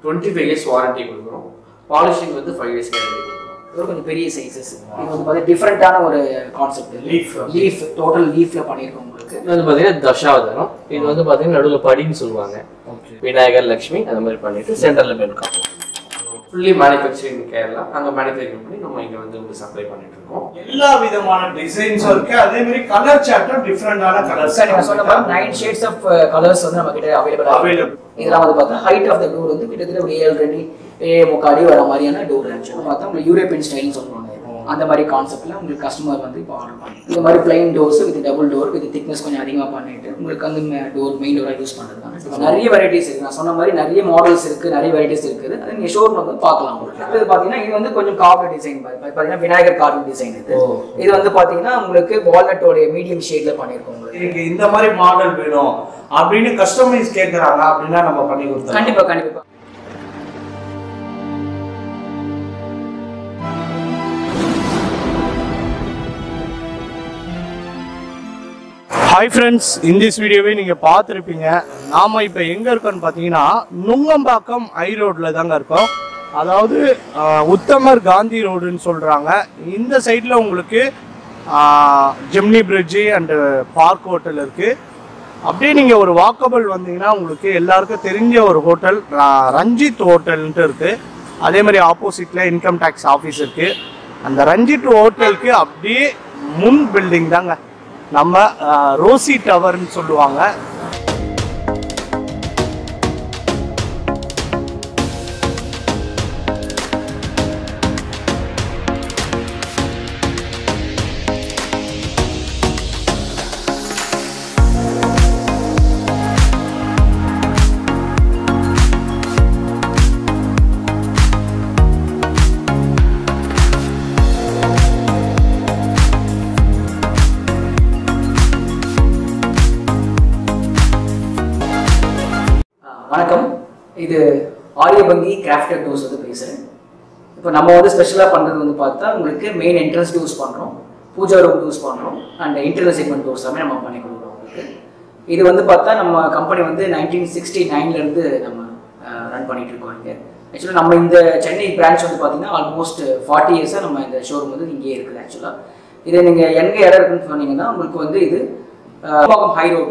25 years warranty polishing with the 5 years warranty. Various sizes. Different concept. Leaf. Leaf. Total leaf. Dashavaram. This is the Padin Sulvanga. Vinayagar Lakshmi and the Central Level. Fully manufacturing in Kerala. And the manufacturing company we supply. All the designs are color chapter different. Nine shades of colors are available. The height of the door already. European style. That concept customer plain doors with double door with thickness door main door use varieties models varieties carved design Vinayagar carved design walnut medium shade model. Hi friends, in this video, you can see we are now in Nungambakkam I-Road. That is Uttamar Gandhi Road. In this side, you have Gemini Bridge and Park Hotel. If you are walkable, you know a hotel, Ranjit Hotel. That is the opposite Income Tax Office. And the Ranjit Hotel is the building. நம்ம Rosy டவர்னு சொல்லுவாங்க. Crafted doors of the place. Now, we have special main entrance doors, Pooja door doors, and internal segment doors. This is the company in 1969. Actually, we have the Chennai branch almost 40 years. We have the showroom here. If you have a high road,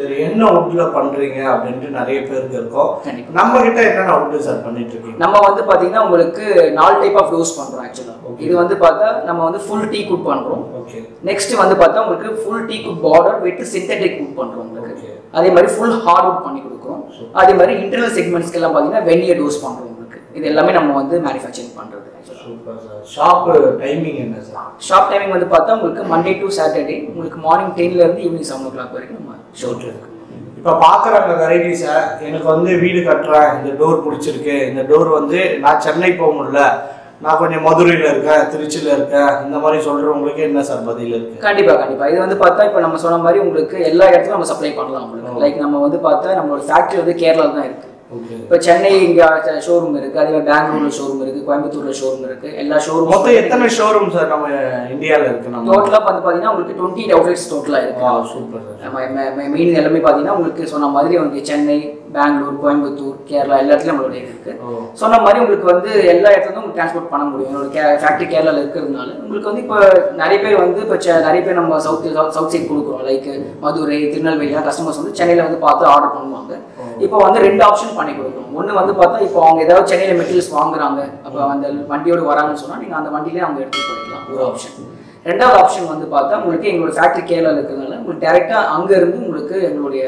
என்ன வுட்ல பண்றீங்க அப்படினு நிறைய பேருக்கு இருக்கும். நம்ம கிட்ட என்னென்ன wood sir பண்ணிட்டு இருக்கீங்க? நம்ம வந்து பாத்தீங்கன்னா உங்களுக்கு 4 டைப் ஆஃப் டோர்ஸ் பண்றோம் एक्चुअली. இது வந்து பார்த்தா நம்ம வந்து ফুল டீக்வுட் பண்றோம். ஓகே. நெக்ஸ்ட் வந்து பார்த்தா உங்களுக்கு full teakwood border with synthetic wood பண்றோம் உங்களுக்கு. அதே மாதிரி ফুল ஹார்ட் வுட் பண்ணி கொடுக்கிறோம். அதே மாதிரி இன்டர்னல் செக்மெண்ட்ஸ்க்கு எல்லாம் பாத்தீங்கன்னா வெனியர் டோர்ஸ் பண்றோம். இது எல்லாமே நம்ம வந்து manufacturing பண்றது. Super sir. ஷாப் டைமிங் என்ன சார்? ஷாப் டைமிங் வந்து பார்த்தா உங்களுக்கு Monday to Saturday உங்களுக்கு மார்னிங் 10 ல இருந்து ஈவினிங் 7 o'clock வரைக்கும் நம்ம ஷாப் இருக்கு. இப்போ பாக்குறவங்க வெரைட்டி சார் எனக்கு வந்து வீடு கட்டறேன் இந்த டோர் பிடிச்சிருக்கு இந்த டோர் வந்து நான் சென்னை போக முடியல நான் கொஞ்சம் மதுரையில இருக்கேன் திருச்சியில இருக்கேன் இந்த மாதிரி சொல்றவங்களுக்கு என்ன சார் பதில் இருக்கு? கண்டிப்பா கண்டிப்பா இது வந்து பார்த்தா இப்போ நம்ம சொன்ன மாதிரி உங்களுக்கு எல்லா இடத்துலயும் நம்ம சப்ளை பண்ணலாம் உங்களுக்கு. லைக் நம்ம வந்து பார்த்தா நம்மளோட ஃபேக்டரி வந்து கேரளால தான் இருக்கு. இப்போ சென்னை இங்க ஷோரூம் இருக்கு அதுவே பெங்களூர்ல ஷோரூம் இருக்கு கோயம்புத்தூர்ல ஷோரூம் இருக்கு எல்லா ஷோரூம் மொத்தம் எத்தனை ஷோரூம் சார் நம்ம இந்தியால இருக்கு நம்ம டோட்டலா வந்து பாத்தீங்கன்னா உங்களுக்கு 20 அவுட்லெட்ஸ் டோட்டலா இருக்கு. ஆ சூப்பர் சார். நம்ம மெயின் எல்லாமே பாத்தீங்கன்னா உங்களுக்கு சொன்ன மாதிரி வந்து சென்னை பெங்களூர் கோயம்புத்தூர் கேரளா எல்லாத்துலயும் நம்மளோட இருக்கு. சொன்ன மாதிரி உங்களுக்கு வந்து எல்லா இடத்துலயும் உங்களுக்கு டிரான்ஸ்போர்ட் பண்ண முடியும். உங்களுக்கு ஃபேக்டரி கேரளால இருக்கிறதுனால உங்களுக்கு வந்து இப்போ நிறைய பேர் வந்து இப்போ நிறைய பேர் நம்ம சவுத் சைட் கொடுக்குறோம் லைக் மதுரை திருநெல்வேலியா கஸ்டமர்ஸ் வந்து சென்னையில வந்து பார்த்து ஆர்டர் பண்ணுவாங்க. இப்போ வந்து ரெண்டு ஆப்ஷன் பண்ணி கொடுக்குறோம். ஒன்னு வந்து பார்த்தா இப்போ அவங்க ஏதாவது சென்னையில மெட்டீரியல்ஸ் வாங்குறாங்க அப்போ அந்த வண்டியோட வராங்கன்னு சொன்னா நீங்க அந்த வண்டியிலே அவங்க எடுத்துட்டு போயிடலாம் ஒரு ஆப்ஷன். ரெண்டாவது ஆப்ஷன் வந்து பார்த்தா உங்களுக்கு எங்களோட ஃபேக்டரி கேரளால இருக்கிறதுனால உங்களுக்கு டைரக்டா அங்க இருந்து உங்களுக்கு எங்களுடைய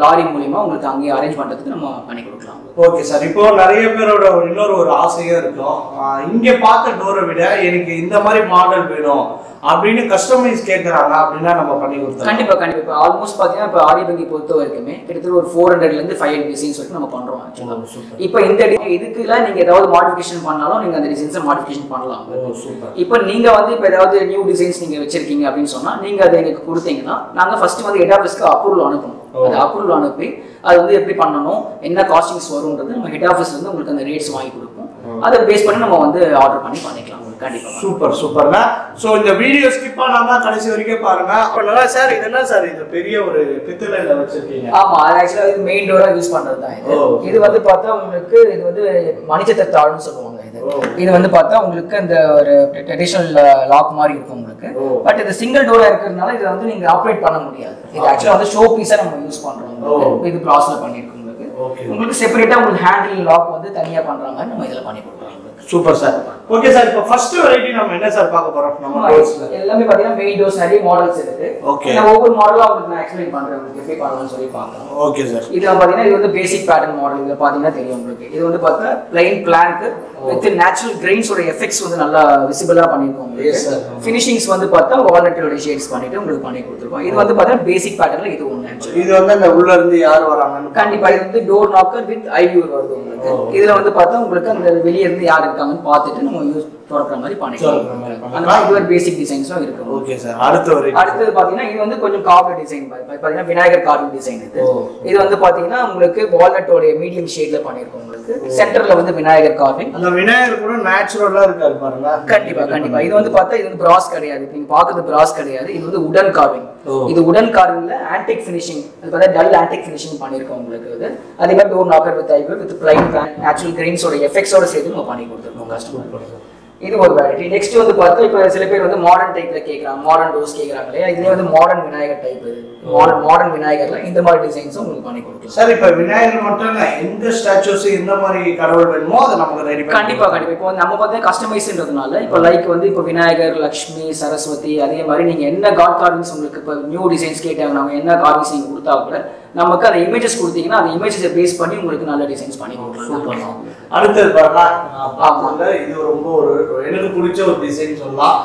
லாரி மூலமா உங்களுக்கு அங்கே அரேஞ்ச் பண்ணுறதுக்கு நம்ம பண்ணி கொடுக்கலாம். Okay sir, இப்போ நிறைய பேரோட இன்னொரு ஒரு ஆசையா இருக்கும். இங்க பார்த்த டோரை விட எனக்கு இந்த மாதிரி மாடல் வேணும் அப்படினு கஸ்டமைஸ் கேக்குறாங்க. அப்படினா நம்ம பண்ணி கொடுத்தோம். கண்டிப்பா கண்டிப்பா ஆல்மோஸ்ட் பாத்தீங்கன்னா இப்ப ஆடி பங்கி பொறுத்த வரைக்குமே கிட்டத்தட்ட ஒரு 400 ல இருந்து 500 டிசைன்ஸ் வந்து நம்ம பண்றோம். சூப்பர். இப்போ இந்த இதுக்குலாம் நீங்க ஏதாவது மாடிஃபிகேஷன் பண்ணாலும் நீங்க அந்த டிசைன்ஸை மாடிஃபிகேஷன் பண்ணலாம். சூப்பர். இப்போ நீங்க வந்து இப்ப ஏதாவது நியூ டிசைன்ஸ் நீங்க வெச்சிருக்கீங்க அப்படினு சொன்னா நீங்க அதை எனக்கு கொடுத்தீங்கன்னா நாங்க ஃபர்ஸ்ட் வந்து ஹெட் ஆபீஸ்க்கு அப்ரூவல் அனுப்புவோம். அது அப்ரூவல் அனுப்பி அது வந்து எப்படி பண்ணணும் என்ன காஸ்டிங்ஸ் வரும்ன்றது நம்ம ஹெட் ஆஃபீஸ்ல இருந்து உங்களுக்கு அந்த ரேட்ஸ் வாங்கி கொடுப்போம். அதை பேஸ் பண்ணி நம்ம வந்து ஆர்டர் பண்ணி பண்ணிக்கலாம். கண்டிப்பா சூப்பர் சூப்பர்னா சோ இந்த வீடியோ ஸ்கிப் பண்ணாம கடைசி வரைக்கும் பாருங்க. அப்பனா சார் இதெல்லாம் சார் இந்த பெரிய ஒரு பித்தளைல வச்சிருக்கீங்க. ஆமா அது एक्चुअली இது மெயின் டோரா யூஸ் பண்றது தான். இது வந்து பார்த்தா உங்களுக்கு இது வந்து மணிச்சத்த தாள்னு சொல்லுவாங்க. இது வந்து பார்த்தா உங்களுக்கு அந்த ஒரு ட்ரெடிஷனல் லாக் மாதிரி இருக்கும் உங்களுக்கு. பட் இது சிங்கிள் டோரா இருக்குறதுனால இது வந்து நீங்க ஆபரேட் பண்ண முடியாது. இது एक्चुअली வந்து ஷோ பீஸா நம்ம யூஸ் பண்றோம். இது ப்ராசஸ்ல பண்ணிருக்கோம் உங்களுக்கு. உங்களுக்கு செப்பரேட்டா உங்களுக்கு ஹேண்டில் லாக் வந்து தனியா பண்றாங்க. நம்ம இதல பண்ணி கொடுப்போம். Super sir. ஓகே சார் இப்போ ஃபர்ஸ்ட் வெரைட்டி நம்ம என்ன சார் பார்க்க போறோம்? நம்ம டோர்ஸ்ல எல்லாமே பாத்தீங்கன்னா மெயின் டோர்ஸ் நிறைய மாடல்ஸ் இருக்கு. ஓகே நான் ஒவ்வொரு மாடலா உங்களுக்கு நான் எக்ஸ்பிளைன் பண்றேன். உங்களுக்கு எப்படி பண்ணனும்னு சொல்லி பார்க்கலாம். ஓகே சார் இது பாத்தீங்கன்னா இது வந்து பேசிக் பேட்டர்ன் மாடல். இது பாத்தீங்கன்னா தெரியும் உங்களுக்கு. இது வந்து பார்த்தா plain plank with natural grains ஓட எஃபெக்ட்ஸ் வந்து நல்லா விசிபிளா பண்ணிருக்கோம். Yes sir. ஃபினிஷிங்ஸ் வந்து பார்த்தா வால்நட் ஓட ஷேட்ஸ் பண்ணிட்டு உங்களுக்கு பண்ணி கொடுத்துருவோம். இது வந்து பார்த்தா பேசிக் பேட்டர்ன்ல இது ஒண்ணு. இது வந்து அந்த உள்ள இருந்து யார் வராங்கன்னு கண்டிப்பா இது வந்து door knocker with eye view வருது உங்களுக்கு. இதுல வந்து பார்த்தா உங்களுக்கு அந்த வெளிய இருந்து யார் இருக்காங்கன்னு பார்த்துட்டு நம்ம யூஸ் தரற மாதிரி பண்ணிக்கலாம். அந்த மாதிரி ஒரு பேசிக் டிசைன்ஸா இருக்கு. ஓகே சார் அடுத்து பாத்தீங்கன்னா இது வந்து கொஞ்சம் கார்வ் டிசைன் பாத்தீங்கன்னா விநாயகர் கார்வ் டிசைன் இது. இது வந்து பாத்தீங்கன்னா உங்களுக்கு வால்நட் ஓட மீடியம் ஷேட்ல பண்ணிருக்கோம் உங்களுக்கு. சென்டர்ல வந்து விநாயகர் கார்விங். அந்த விநாயகர் கூட நேச்சுரலா இருக்காரு பாருங்க. கண்டிப்பா கண்டிப்பா இது வந்து பார்த்தா இது வந்து பிராஸ் கிடையாது. நீங்க பாக்குறது பிராஸ் கிடையாது. இது வந்து உடன் கார்விங். இது உடன் கார்விங்ல ஆன்டிக் ஃபினிஷிங் அது பார்த்தா டல் ஆன்டிக் ஃபினிஷிங் பண்ணிருக்கோம் உங்களுக்கு. இது அதே மாதிரி door knocker with eye with plain natural grains ஓட எஃபெக்ட்ஸ் ஓட சேர்த்து நம்ம பண்ணி கொடுத்துருவோம் கஸ்டமருக்கு. இது ஒரு வெரைட்டி. நெக்ஸ்ட் வந்து பார்த்தா இப்போ சில பேர் வந்து மாடர்ன் டைப்ல கேட்கறாங்க. மாடர்ன் டோர்ஸ் கேட்கறாங்க இல்லையா? இதுல வந்து மாடர்ன் விநாயகர் டைப் இது. மாடர்ன் விநாயகர்ல இந்த மாதிரி டிசைன்ஸும் உங்களுக்கு பண்ணி கொடுக்கும் சார். இப்போ விநாயகர் மட்டும் இல்லை இந்த ஸ்டாச்சுஸ் இந்த மாதிரி கடவுள் வேணுமோ அதை நமக்கு ரெடி பண்ணி கண்டிப்பா கண்டிப்பா இப்போ நம்ம பார்த்தீங்கன்னா கஸ்டமைஸ்ன்றதுனால இப்போ லைக் வந்து இப்போ விநாயகர் லக்ஷ்மி சரஸ்வதி அதே மாதிரி நீங்க என்ன காட் கார்விங்ஸ் உங்களுக்கு இப்போ நியூ டிசைன்ஸ் கேட்டாங்க நம்ம என்ன கார்விங்ஸ் நீங்க கொடுத்தா கூட நமக்கு அந்த இமேஜஸ் கொடுத்தீங்கன்னா அந்த இமேஜஸை பேஸ் பண்ணி உங்களுக்கு நல்ல டிசைன்ஸ் பண்ணி கொடுக்கலாம். அடுத்தது பாருங்க இது ரொம்ப ஒரு எனக்கு பிடிச்ச ஒரு டிசைன் சொல்லலாம்.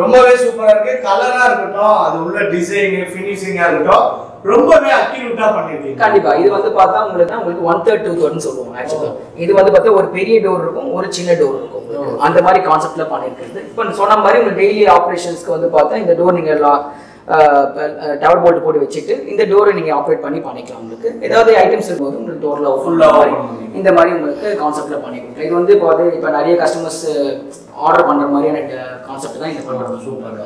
ரொம்பவே சூப்பரா இருக்கு. கலரா இருக்கட்டும் அது உள்ள டிசைன் ஃபினிஷிங்கா இருக்கட்டும் ரொம்பவே அக்யூரேட்டா பண்ணிருக்கீங்க. கண்டிப்பா இது வந்து பார்த்தா உங்களுக்கு 1/3 2/3 சொல்லுவாங்க. ஆக்சுவலா இது வந்து பார்த்தா ஒரு பெரிய டோர் இருக்கும் ஒரு சின்ன டோர் இருக்கும். அந்த மாதிரி கான்செப்ட்ல பண்ணிருக்கிறது. இப்போ சொன்ன மாதிரி உங்களுக்கு டெய்லி ஆப்ரேஷன்ஸ்க்கு வந்து பார்த்தா இந்த டோர் நீங்க டவர் போல்ட் போட்டு வச்சுட்டு இந்த டோரை நீங்க ஆப்ரேட் பண்ணி பண்ணிக்கலாம். உங்களுக்கு ஏதாவது ஐட்டம்ஸ் இருக்கும்போது உங்களுக்கு டோர்ல ஃபுல்லா இந்த மாதிரி உங்களுக்கு கான்செப்ட்ல பண்ணி கொடுக்கலாம். இது வந்து இப்போ நிறைய கஸ்டமர்ஸ் ஆர்டர் பண்ற மாதிரியான கான்செப்ட் தான் இந்த ப்ராடக்ட். சூப்பராக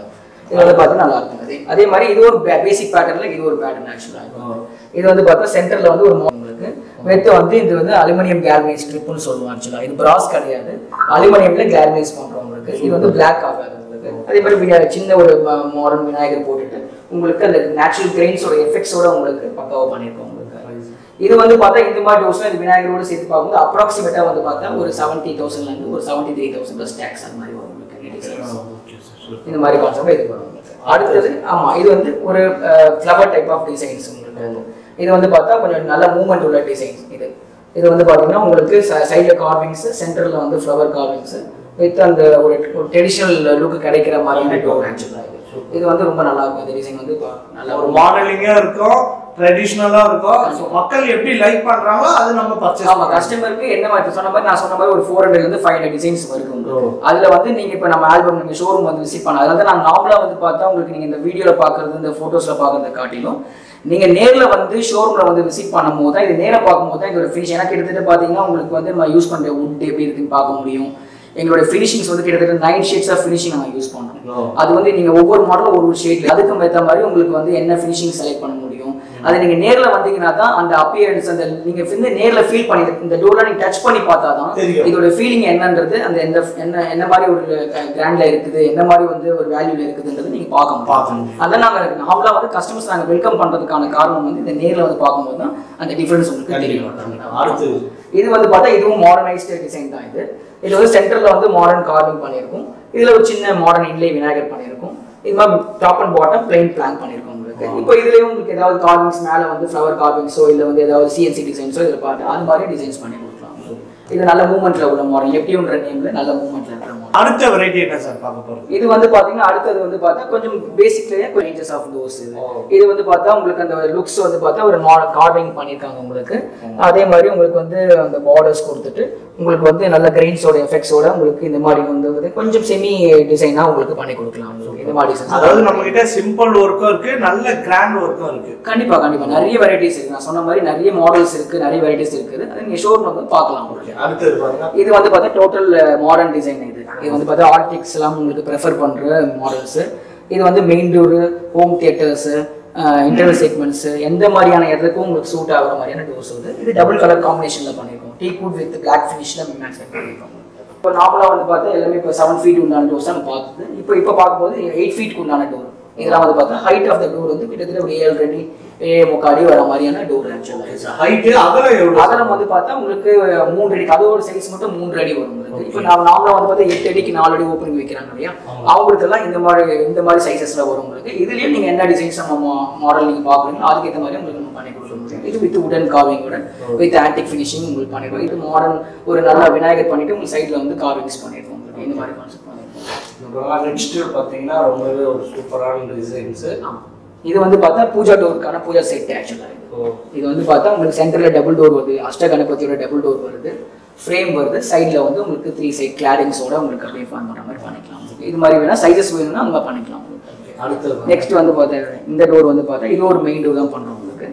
இது வந்து பார்த்தா நல்லா இருக்கும். அதே மாதிரி இது ஒரு பேசிக் பேட்டர்ன்ல இது ஒரு பேட்டர்ன் ஆக்சுவலா இருக்கும். இது வந்து பார்த்தா சென்டர்ல வந்து ஒரு உங்களுக்கு வெத்து வந்து இது வந்து அலுமினியம் கேல்வனைஸ் ஸ்ட்ரிப்னு சொல்லுவாங்க. ஆக்சுவலா இது பிராஸ் கிடையாது. அலுமினியம்ல கேல்வனைஸ் பண்றோம் உங்களுக்கு. இது வந்து பிளாக் ஆகாது. அதே மாதிரி விநாயகர் சின்ன ஒரு மாடர்ன் விநாயகர் போட்டுட்டு உங்களுக்கு அந்த நேச்சுரல் கிரெயின்ஸோட எஃபெக்ட்ஸோட உங்களுக்கு பக்காவா பண்ணியிருக்கோம் உங்களுக்கு. இது வந்து பார்த்தா இந்த மாதிரி டோர்ஸ்ல இந்த விநாயகரோட சேர்த்து பார்க்கும்போது அப்ராக்சிமேட்டா வந்து பார்த்தா ஒரு 70,000ல இருந்து ஒரு 73,000 பிளஸ் டேக்ஸ் அந்த மாதிரி வரும் உங்களுக்கு. இந்த மாதிரி கான்செப்ட் இது வரும். அடுத்தது ஆமா இது வந்து ஒரு ஃப்ளவர் டைப் ஆஃப் டிசைன்ஸ் உங்களுக்கு. இது வந்து பார்த்தா கொஞ்சம் நல்ல மூவ்மெண்ட் உள்ள டிசைன்ஸ் இது. இது வந்து பார்த்தீங்கன்னா உங்களுக்கு சைட்ல கார்விங்ஸ் சென்டர்ல வந்து ஃப்ளவர் கார்விங்ஸ் வித் அந்த ஒரு ட்ரெடிஷனல் லுக் கிடைக்கிற மாதிரியான டோர் ஆக்சுவலா இது. இது வந்து ரொம்ப நல்லா இருக்கும். இந்த டிசைன் வந்து நல்லா ஒரு மாடலிங்கா இருக்கும் ட்ரெடிஷனலா இருக்கும். ஸோ மக்கள் எப்படி லைக் பண்றாங்களோ அது நம்ம பர்ச்சேஸ் ஆமா கஸ்டமருக்கு என்ன மாதிரி சொன்ன மாதிரி நான் சொன்ன மாதிரி ஒரு 400 ல இருந்து 500 டிசைன்ஸ் இருக்கும். அதுல வந்து நீங்க இப்போ நம்ம ஆல்பம் நீங்க ஷோரூம் வந்து விசிட் பண்ண அதனால நான் நார்மலா வந்து பார்த்தா உங்களுக்கு நீங்க இந்த வீடியோல பாக்குறது இந்த போட்டோஸ்ல பாக்குறத காட்டிலும் நீங்க நேர்ல வந்து ஷோரூம்ல வந்து விசிட் பண்ணும் போது தான் இது நேர பார்க்கும் போது தான் இதோட ஃபினிஷ் எனக்கு கிட்டத்தட்ட பாத்தீங்கன்னா உங்களுக்கு வந்து நம்ம யூஸ் பண்ற வுட் எப்படி இருக்குன்னு பார்க்க முடியும். எங்களோட ஃபினிஷிங்ஸ் வந்து கிட்டத்தட்ட 9 ஷேட்ஸ் ஆஃப் ஃபினிஷிங் நாங்கள் யூஸ் பண்ணுறோம். அது வந்து நீங்கள் ஒவ்வொரு மாடலும் ஒரு ஒரு ஷேட்ல அதுக்கு ஏற்ற மாதிரி உங்களுக்கு வந்து என்ன ஃபினிஷிங் செலக்ட் பண்ண முடியும். அதை நீங்கள் நேரில் வந்தீங்கன்னா தான் அந்த அப்பியரன்ஸ் அந்த நீங்கள் வந்து நேரில் ஃபீல் பண்ணி இந்த டோர்ல நீங்கள் டச் பண்ணி பார்த்தா தான் இதோட ஃபீலிங் என்னன்றது அந்த எந்த என்ன என்ன மாதிரி ஒரு கிராண்ட்ல இருக்குது என்ன மாதிரி வந்து ஒரு வேல்யூல இருக்குதுன்றது நீங்கள் பார்க்கணும். அதான் நாங்கள் நார்மலாக வந்து கஸ்டமர்ஸ் நாங்கள் வெல்கம் பண்ணுறதுக்கான காரணம் வந்து இந்த நேரில் வந்து பார்க்கும்போது தான் அந்த டிஃபரன்ஸ் உங்களுக்கு தெரியும். இது வந்து பார்த்தா இதுவும் மாடர்னைஸ்டு டிசைன் தான். இது இது வந்து சென்டரில் வந்து மாடர்ன் கார்விங் பண்ணியிருக்கும். இதில் ஒரு சின்ன மாடர்ன் இன்லே விநாயகர் பண்ணியிருக்கும். இது மாதிரி top and bottom plain plank பண்ணியிருக்கும் உங்களுக்கு. இப்போ இதுலேயும் உங்களுக்கு ஏதாவது கார்விங்ஸ் மேலே வந்து ஃப்ளவர் கார்விங்ஸோ இல்லை வந்து ஏதாவது சிஎன்சி டிசைன்ஸோ இதில் பார்த்து அது மாதிரி டிசைன்ஸ் பண்ணியிருக்கும். இது நல்ல மூவ்மெண்ட்ல உள்ள மாடல். எப்டின்ற நேம்ல நல்ல மூவ்மெண்ட்ல இருக்கிற மாடல். அடுத்த வெரைட்டி என்ன சார் பார்க்க போறோம்? இது வந்து பாத்தீங்கன்னா அடுத்து வந்து பார்த்தா கொஞ்சம் பேசிக்லயே ரேஞ்சஸ் ஆஃப் டோர்ஸ். இது வந்து பார்த்தா உங்களுக்கு அந்த லுக்ஸ் வந்து பார்த்தா ஒரு மாடல் கார்விங் பண்ணிருக்காங்க உங்களுக்கு. அதே மாதிரி உங்களுக்கு வந்து அந்த பார்டர்ஸ் கொடுத்துட்டு உங்களுக்கு வந்து நல்ல கிரெயின்ஸோட எஃபெக்ட்ஸோட உங்களுக்கு இந்த மாதிரி வந்து கொஞ்சம் செமி டிசைனா உங்களுக்கு பண்ணி கொடுக்கலாம். இந்த மாதிரி அதாவது நம்ம கிட்ட சிம்பிள் வர்க்கும் இருக்கு, நல்ல கிராண்ட் வர்க்கும் இருக்கு. கண்டிப்பா கண்டிப்பா நிறைய வெரைட்டிஸ் இருக்கு. நான் சொன்ன மாதிரி நிறைய மாடல்ஸ் இருக்கு, நிறைய வெரைட்டிஸ் இருக்குது. அது நீங்க ஷோரூம்ல வந்து பார்க்கலாம் உங்களுக்கு. இது வந்து பார்த்தா டோட்டல் மாடர்ன் டிசைன். இது வந்து பார்த்தா ஆர்டிக்ஸ் எல்லாம் உங்களுக்கு ப்ரிஃபர் பண்ற மாடல்ஸ். இது வந்து main door, home theatres, interval segments, எந்த மாதிரியான இடத்துக்கும் உங்களுக்கு சூட் ஆகிற மாதிரியான டோர்ஸ் வந்து இது டபுள் கலர் காம்பினேஷன்ல பண்ணிருக்கோம். டீக்வுட் வித் பிளாக் ஃபினிஷ்ல மேட்ச் பண்ணிருக்கோம். இப்போ நார்மலாக வந்து பார்த்தா எல்லாமே இப்போ 7 feet உண்டான டோர்ஸ் தான் பார்த்துது. இப்போ இப்போ பார்க்கும்போது 8 feet உண்டான டோர். இதெல்லாம் வந்து பார்த்தா ஹைட் ஆஃப் த டோர் வந்து கிட்டத்தட்ட ஒரு 7.5 அடி வர மாதிரியான டோர். ஆக்சுவலாக அதெல்லாம் வந்து பார்த்தா உங்களுக்கு 3 அடி, அதோட சைஸ் மட்டும் 3 அடி வரும். இப்போ நம்ம நார்மலாக வந்து பார்த்தா 8 அடிக்கு 4 அடி ஓப்பனிங் வைக்கிறாங்க இல்லையா, அவங்களுக்கெல்லாம் இந்த மாதிரி சைஸஸ்ல வரும் உங்களுக்கு. இதுலேயும் நீங்கள் என்ன டிசைன்ஸ் நம்ம மாடல் நீங்கள் பார்க்குறீங்களோ அதுக்கேற்ற மாதிரி உங்களுக்கு நம்ம பண்ணி கொடுக்க முடியும். இது வித் உடன் கார்விங்கோட வித் ஆன்டிக் ஃபினிஷிங் உங்களுக்கு பண்ணிடுவோம். இது மாடர்ன் ஒரு நல்ல விநாயகர் பண்ணிட்டு உங்களுக்கு சைடில் வந்து கார்விங்ஸ் பண்ணிடுவோம். இந்த மாதிரி கான்செப்ட் பண்ணிடுவோம். நெக்ஸ்ட் பார்த்தீங்கன்னா ரொம்பவே ஒரு சூப்பரான டிசைன்ஸ். இது வந்து பார்த்தா பூஜா டோருக்கான பூஜா செட். ஆக்சுவலாக இது வந்து பார்த்தா உங்களுக்கு சென்டரில் டபுள் டோர் வருது, அஷ்ட கணபதியோட டபுள் டோர் வருது, ஃப்ரேம் வருது, சைடில் வந்து உங்களுக்கு 3 சைட் கிளாடிங்ஸோட உங்களுக்கு அப்படியே ஃபார்ம் பண்ணுற மாதிரி பண்ணிக்கலாம். இது மாதிரி வேணால் சைஸஸ் வேணும்னா நம்ம பண்ணிக்கலாம். அடுத்து நெக்ஸ்ட் வந்து பார்த்தா இந்த டோர் வந்து பார்த்தா இது ஒரு மெயின் டோர் தான் பண்ணுறோம் உங்களுக்கு.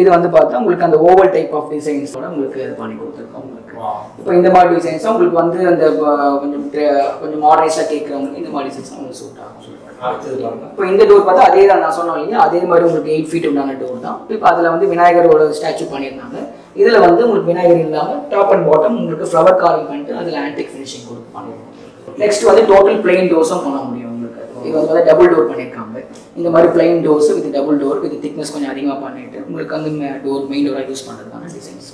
இது வந்து பார்த்தா உங்களுக்கு அந்த ஓவல் டைப் ஆஃப் டிசைன்ஸோட உங்களுக்கு இது பண்ணி கொடுத்துருக்கோம் உங்களுக்கு. இப்போ இந்த மாதிரி டிசைன்ஸாக உங்களுக்கு வந்து அந்த கொஞ்சம் மாடர்னைஸாக கேட்குறவங்களுக்கு இந்த மாதிரி டிசைன்ஸ் உங்களுக்கு சூட் ஆகும். இப்போ இந்த டோர் பார்த்தா அதே தான் நான் சொன்னோம் இல்லையா, அதே மாதிரி உங்களுக்கு 8 feet உண்டான டோர் தான். இப்போ அதில் வந்து விநாயகரோட ஸ்டாச்சு பண்ணியிருந்தாங்க. இதில் வந்து உங்களுக்கு விநாயகர் இல்லாமல் டாப் அண்ட் பாட்டம் உங்களுக்கு ஃப்ளவர் கார்விங் பண்ணிட்டு அதில் ஆன்டிக் ஃபினிஷிங் கொடுத்து பண்ணிடுவோம். நெக்ஸ்ட் வந்து டோட்டல் பிளைன் டோர்ஸும் பண்ண முடியும் உங்களுக்கு. இது வந்து டபுள் டோர் பண்ணியிருக்காங்க. இந்த மாதிரி plain doors with double door with thickness கொஞ்சம் அதிகமாக பண்ணிட்டு உங்களுக்கு அந்த டோர் மெயின் டோராக யூஸ் பண்ணுறதுக்கான டிசைன்ஸ்.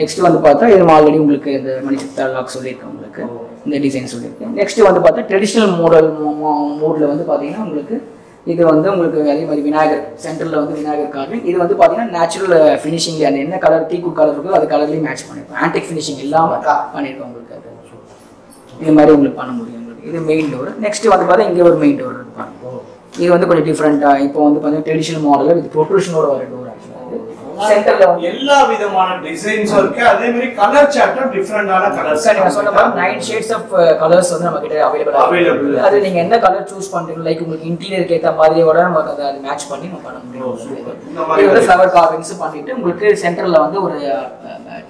நெக்ஸ்ட் வந்து பார்த்தா இது ஆல்ரெடி உங்களுக்கு இந்த மணி சித்தா லாக் சொல்லியிருக்கேன் உங்களுக்கு, இந்த டிசைன் சொல்லியிருக்கேன். நெக்ஸ்ட் வந்து பார்த்தா ட்ரெடிஷ்னல் மோடில் வந்து பார்த்தீங்கன்னா உங்களுக்கு இது வந்து உங்களுக்கு அதே மாதிரி விநாயகர் சென்டரில் வந்து விநாயகர் கார்விங். இது வந்து பார்த்தீங்கன்னா நேச்சுரல் ஃபினிஷிங், அந்த என்ன கலர் டீக்குட் கலர் இருக்கோ அது கலர்லேயும் மேட்ச் பண்ணியிருக்கோம். ஆன்டிக் ஃபினிஷிங் இல்லாமல் பண்ணியிருக்கோம் உங்களுக்கு. அது இது மாதிரி உங்களுக்கு பண்ண முடியும் உங்களுக்கு. இது மெயின் டோர். நெக்ஸ்ட் வந்து பார்த்தா இங்கே ஒரு மெயின் டோர் இருப்பாங்க. இது வந்து கொஞ்சம் டிஃப்ரெண்ட்டாக இப்போ வந்து பார்த்தீங்கன்னா ட்ரெடிஷ்னல் மாடலில் வித் ப்ரொட்ரூஷனோட ஒரு டோர். எல்லா விதமான டிசைன்ஸ் இருக்கு. அதே மாதிரி கலர் சார்ட்டும் டிஃபரெண்டான கலர்ஸ். நான் சொன்ன மாதிரி 9 shades of கலர்ஸ் வந்து நமக்கு கிட்ட அவேலபிள். அது நீங்க என்ன கலர் சூஸ் பண்றீங்க லைக் உங்களுக்கு இன்டீரியருக்கு ஏத்த மாதிரி கூட நமக்கு அதை மேட்ச் பண்ணி நம்ம பண்ண முடியும். இதோட ஃப்ளவர் கார்விங்ஸ் பண்ணிட்டு உங்களுக்கு சென்டர்ல வந்து ஒரு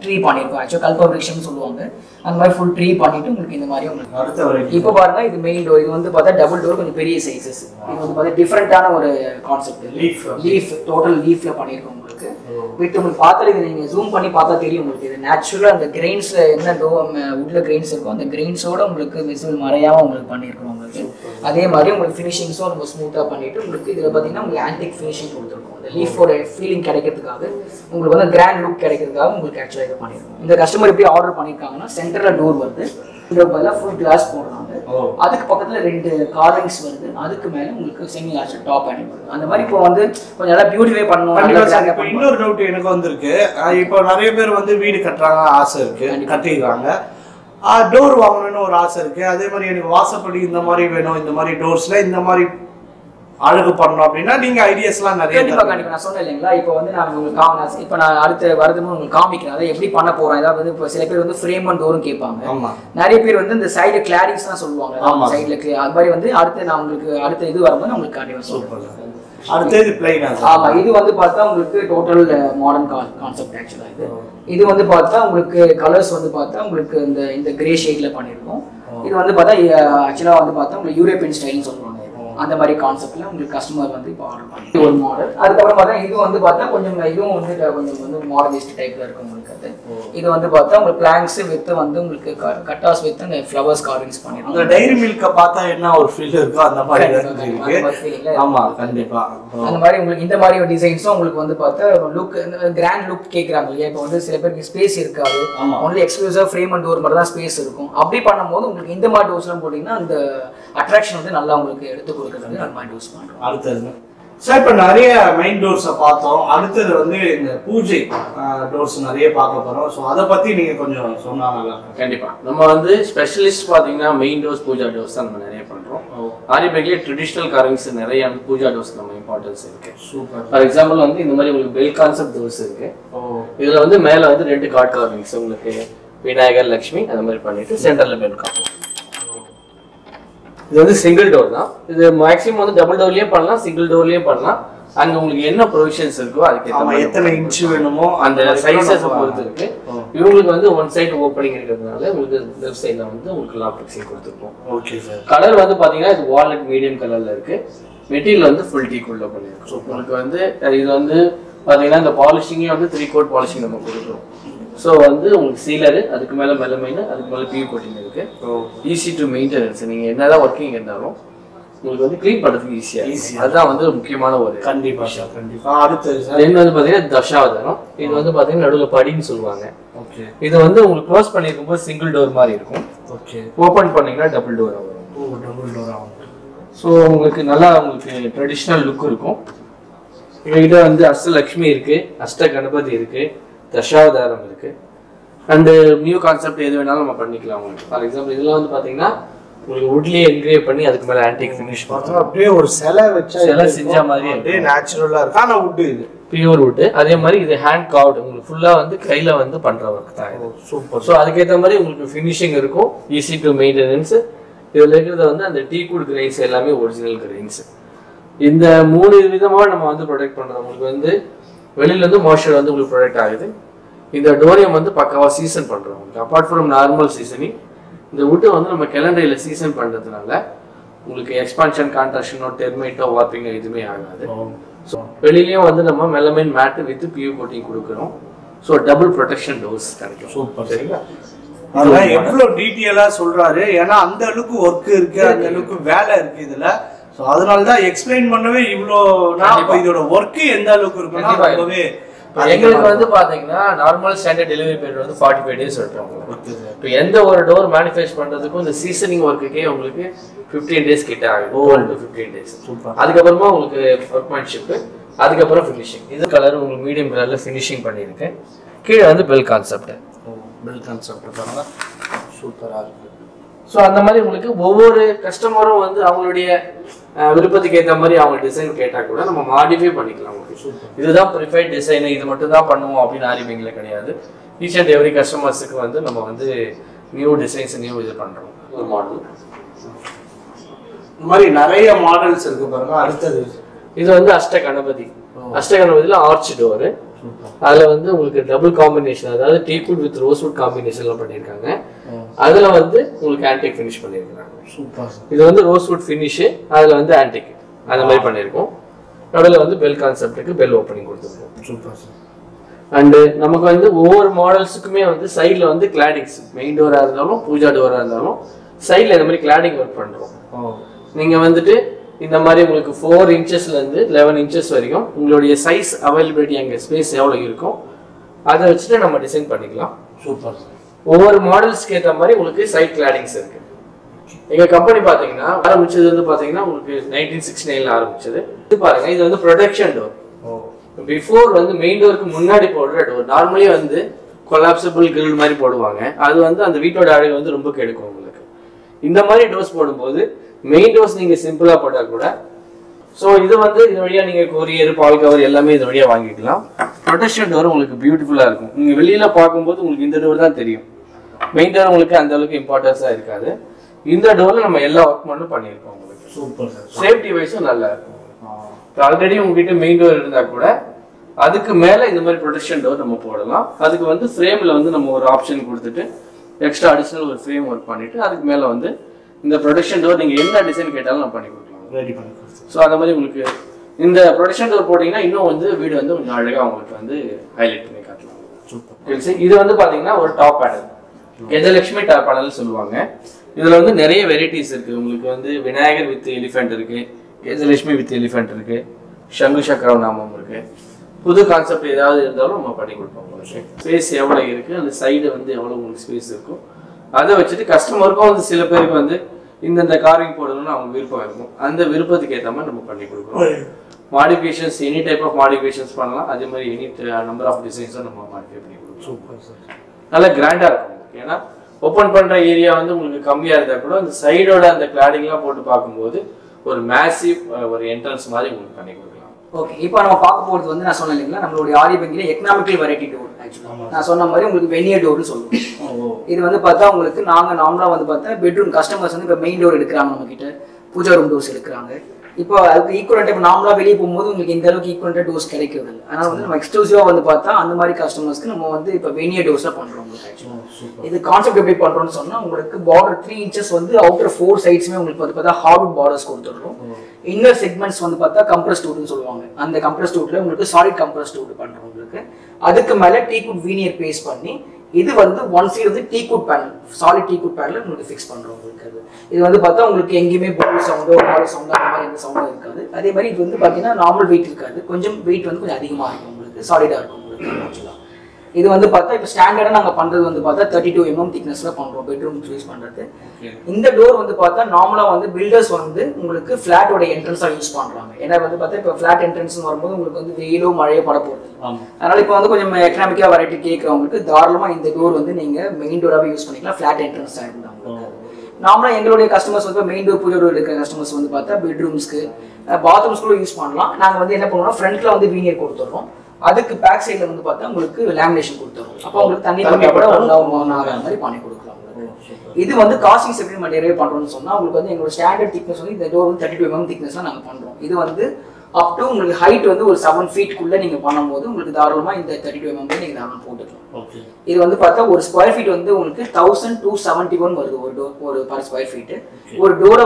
ட்ரீ பண்ணிருக்கோம். ஆக்சுவலி கல்பவருஷம்னு சொல்லுவாங்க. அந்த மாதிரி ஃபுல் ட்ரீ பண்ணிட்டு உங்களுக்கு இந்த மாதிரி உங்களுக்கு அடுத்த வெரைட்டி. இப்போ பாருங்க இது மெயின் டோர். இது வந்து பார்த்தா டபுள் டோர் கொஞ்சம் பெரிய சைஸஸ். இது வந்து பார்த்தா டிஃபரெண்டான ஒரு கான்செப்ட். லீஃப் டோட்டல் லீஃப்ல பண்ணிருக்கோம் உங்களுக்கு. வித் உங்களுக்கு பார்த்தா இது நீங்க ஜூம் பண்ணி பார்த்தா தெரியும் உங்களுக்கு. இது நேச்சுரலா அந்த கிரெயின்ஸ் என்ன உட்ல கிரெயின்ஸ் இருக்கோ அந்த கிரெயின்ஸோட உங்களுக்கு விசிபிள் மறையாம உங்களுக்கு பண்ணிருக்கோம் உங்களுக்கு. அதே மாதிரி உங்களுக்கு ஃபினிஷிங்ஸும் ரொம்ப ஸ்மூத்தா பண்ணிட்டு உங்களுக்கு இதுல பாத்தீங்கன்னா உங்களுக்கு ஆன்டிக் ஃபினிஷிங் கொடுத்துருக்கோம். அந்த லீஃபோட ஃபீலிங் கிடைக்கிறதுக்காக உங்களுக்கு வந்து கிராண்ட் லுக் கிடைக்கிறதுக்காக உங்களுக்கு ஆக்சுவலா இது பண்ணிருக்கோம். இந்த கஸ்டமர் எப்படி ஆர்டர் பண்ணிருக்காங்கன்னா சென்டர்ல டோர் வருது, இதுல ஃபுல் கிளாஸ் போடுறாங்க, அதுக்கு பக்கத்துல 2 carvings வருது, அதுக்கு மேல உங்களுக்கு செமி ஆர்ச் டாப் அண்ட் வருது. அந்த மாதிரி இப்போ வந்து கொஞ்சம் நல்லா பியூட்டிஃபை பண்ணுவாங்க. இன்னொரு டவுட் எனக்கு வந்திருக்கு. இப்போ நிறைய பேர் வந்து வீடு கட்டுறாங்க, ஆசை இருக்கு, கட்டிடுறாங்க, டோர் வாங்கணும்னு ஒரு ஆசை இருக்கு. அதே மாதிரி எனக்கு வாசப்படி இந்த மாதிரி வேணும், இந்த மாதிரி டோர்ஸ்ல இந்த மாதிரி அழகு பண்ணணும் அப்படின்னா நீங்க ஐடியாஸ்லாம் நிறைய. கண்டிப்பாக நான் சொன்னேன் இல்லைங்களா. இப்போ வந்து நான் உங்களுக்கு இப்போ நான் அடுத்த வருதுன்னு உங்களுக்கு காமிக்கிறேன் அதை எப்படி பண்ண போறேன். ஏதாவது வந்து இப்போ சில பேர் வந்து ஃப்ரேம் அண்ட் டோரும் கேட்பாங்க. நிறைய பேர் வந்து இந்த சைடு கிளாரிங்ஸ் தான் சொல்லுவாங்க. சைடுல அது மாதிரி வந்து அடுத்து நான் உங்களுக்கு அடுத்த இது வரும்போது உங்களுக்கு காட்டிடுவேன். சொல்லுவாங்க அடுத்தது பிளைன். ஆமா இது வந்து பார்த்தா உங்களுக்கு டோட்டல் மாடர்ன் கான்செப்ட். ஆக்சுவலா இது வந்து பார்த்தா உங்களுக்கு கலர்ஸ் வந்து பார்த்தா உங்களுக்கு இந்த கிரே ஷேட்ல பண்ணிருக்கோம். இது வந்து பார்த்தா ஆக்சுவலா வந்து பார்த்தா உங்களுக்கு யூரோப்பியன் ஸ்டைல்னு சொல்லுவாங்க. அந்த மாதிரி கான்செப்ட்ல உங்களுக்கு கஸ்டமர் வந்து இப்போ ஆர்டர் பண்ணி ஒரு மாடல். அதுக்கப்புறம் பார்த்தா இது வந்து பார்த்தா கொஞ்சம் இதுவும் வந்து கொஞ்சம் வந்து மாடர்னிஸ்ட் டைப்ல இருக்கும் உங்களுக்கு. அது இது வந்து பார்த்தா உங்களுக்கு பிளாங்க்ஸ் வித் வந்து உங்களுக்கு கட்டாஸ் வித் அந்த ஃப்ளவர்ஸ் கார்விங்ஸ் பண்ணிருக்கோம். அந்த டைரி மில்க பார்த்தா என்ன ஒரு ஃபீல் இருக்கும் அந்த மாதிரி. ஆமா கண்டிப்பா அந்த மாதிரி உங்களுக்கு இந்த மாதிரி ஒரு டிசைன்ஸும் உங்களுக்கு வந்து பார்த்தா லுக் கிராண்ட் லுக் கேட்குறாங்க இல்லையா. இப்போ வந்து சில பேருக்கு ஸ்பேஸ் இருக்காது, ஒன்லி எக்ஸ்க்ளூசிவா ஃப்ரேம் அண்ட் டோர் மட்டும் தான் ஸ்பேஸ் இருக்கும். அப்படி பண்ணும்போது உங்களுக்கு இந்த மாதிரி டோர்ஸ்லாம் போட்டீங்கன்னா அந்த அட்ராக்ஷன் வந்து நல்லா உங்களுக்கு எடுத்து கொடுக்கும். அடுத்தது Sir, we have main doors. We have Pooja doors. So, that's you can we specialists main doors, Pooja doors. Traditional carvings and Pooja doors. For example, bell concept doors. Here, card carvings. Vinayagar Lakshmi, and central bell carvings. This is a single door. This is maximum double door, single door. And you have provisions. You have sizes. You have one side opening. You have left side. Okay, sir. Color is wall at medium color. Material is full teak. So, the polishing is 3-coat polishing. So, you sealer, that's melamine, easy to maintain. You are working, clean easy. That's the main thing. Then, dasha. This is padin. This is single door. Open double door. So, you have a traditional look. Here is Ashta Lakshmi, Ashta Ganapathy. And the new concept is for example, this is wood engraved and antique finish. Natural wood. Pure wood. That's hand carved. Full of super. So, that's finishing easy to maintenance. The teakwood grains original grains. In the mood, we product moisture product. This door is season. Apart from normal seasoning, the wood is calendar season. Expansion, contraction, termite, warping. So, we have melamine mat with PU coating. So, double protection doors. Super. Detail. So, that's explain work in the look. Normal standard delivery period is 45 days. If you door manifest, the seasoning work is 15 days. 12 to 15 days. That's workmanship. That's finishing. This color is medium color finishing. This is the bell concept. Bell concept. Super. So, every customer design this is the preferred design. Each and every customer new designs and new model. Models. This is Ashta Ganapathy. Ashta Ganapathy is arch door. That is double combination. That is teakwood with rosewood combination. That is antique finish. Super. This is rosewood finish. That is antique. That is bell concept. Bell opening. Super. And over models side claddings. Main door or Pooja door. Side cladding work. In the 4 inches and 11 inches, your size availability and space available. That's why we design it. Super. Over models, you have side claddings. If you company, 1969. This is a protection door. Before, the main door is normally a collapsible grill. That's the veto data. In the main doors, main doors are simple. So, this is courier, pall cover, all protection door is beautiful. You can see this door. Main door is important. This door we all super. Safety wise, already you main door. That's protection door. That's frame option. Extra additional framework. That's the protection door you can design. So, in the protection door, you can highlight this is a top panel. This is Lakshmi top panel. There are many varieties. Vinayagar with elephant, Lakshmi with elephant, Shangu Chakra. This concept is space is side space. That's why the customer is carving. That's why we are doing this. modifications, any type of modifications, any number of designs on modify. Super, sir. Nalla grander. Open panda area on the side or the cladding or massive entrance. Okay, now we will talk about the economical variety door. Actually, I told you the veneer door. This is the bedroom customers have the main door, Pooja room doors. Now, equivalent of normal equivalent doors. But exclusive customers veneer doors. This concept is the border 3 inches on the outer 4 sides, hard borders. Inner segments on the compressed wood and the compressed wood solid compressed wood. That's the teakwood veneer paste. This is one side of the teakwood panel, solid teakwood panel. This is the bowl sound, water sound, and sound. That is normal weight. Weight is solid. This is standard 32 mm thickness bedroom choice. This door normally builders use flat entrance. Flat entrance is economic variety cake. This door main door use flat entrance. Normally customers main door customers bedrooms bathrooms use front veneer. That's the back side of the lamination. This is the casting supplement area. The standard thickness is 32 mm thickness. This is up to height of 7 feet. You can use 32 mm. This is the square feet of 1271 per square feet. This door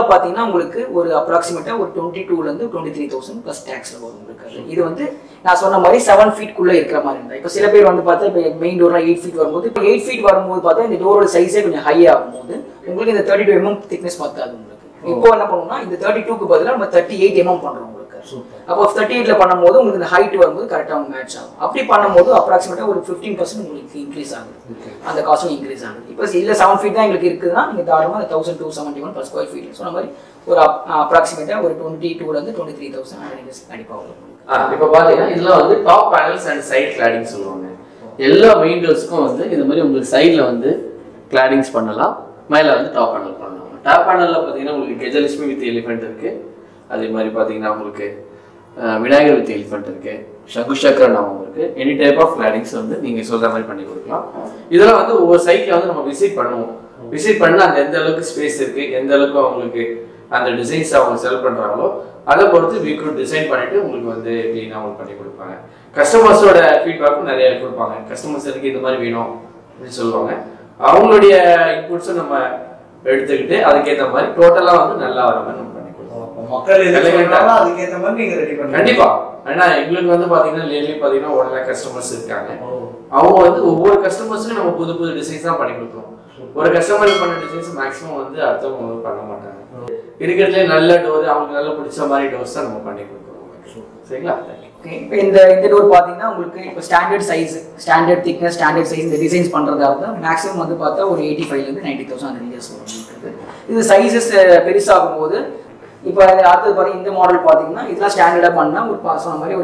is approximately 22,000 to 23,000 plus tax. That's why 7 feet cool. If main door 8 feet, 8 feet the door size is high. You can 32 mm thickness. Now, 32 is 38 mm. Above 38 the height will correct match. Approximately 15% increase. And the cost will increase. If you have 7 feet, you can get 1,271 per square feet. So, approximately 22,000 to 23,000. Now, top panels and side claddings. All windows are side claddings. Top panel. Top panel is with elephant. That's why we have Vinayagar with elephant, Shakushakra, any type of claddings you can do. This is one site we visit. Visit the space, the designs we sell, we could design it. Customers feedback, customers say inputs. Standard size, standard thickness, standard size designs maximum 85,000 to 90,000 sizes. If you this model, this is standard up 90,000 to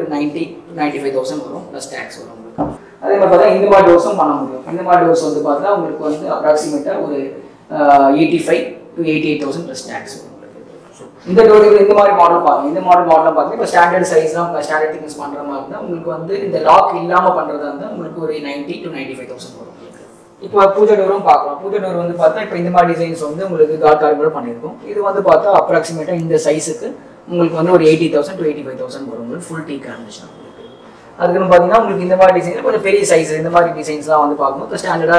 95,000 plus tax. This model is approximately 85,000 to 88,000 plus tax. This model standard size, standard thickness, the lock is 90,000 to 95,000. If you look at Pooja door, you can see designs approximately this size, 80,000 to 85,000 full teak combination. If you look at this size, standard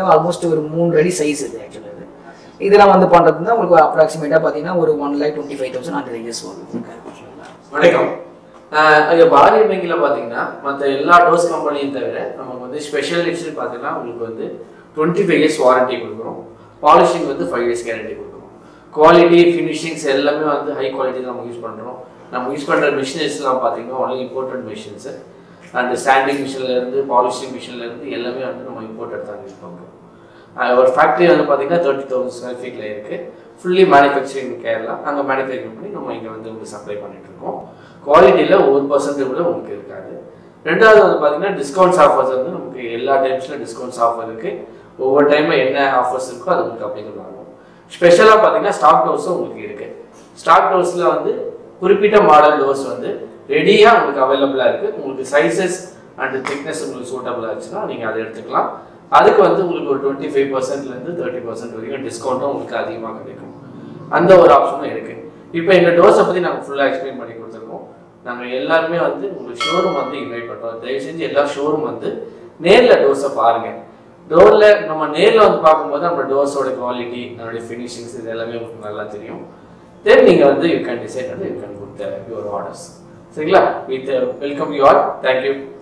almost 3 size. If you look at this, approximately 125,000. If you look at the doors company, we special edition 25 years warranty, polishing with 5 years guarantee. Quality, finishing, high quality. We use machines, only imported machines. And standing machine, polishing machine, all imported. Our factory is 30,000 square feet. Fully manufacturing in Kerala. We manufacturing supply quality 1%. Discount offers. Discount offers. Over time, offers special stock doors. Stock doors model doors ready available sizes and thickness suitable. That is 25% to 30% discount. That is option. Now, in the doors, we will fully explain. We will invite showroom. Door the quality, finishings, then you can decide and you can put your orders. With welcome you all. Thank you.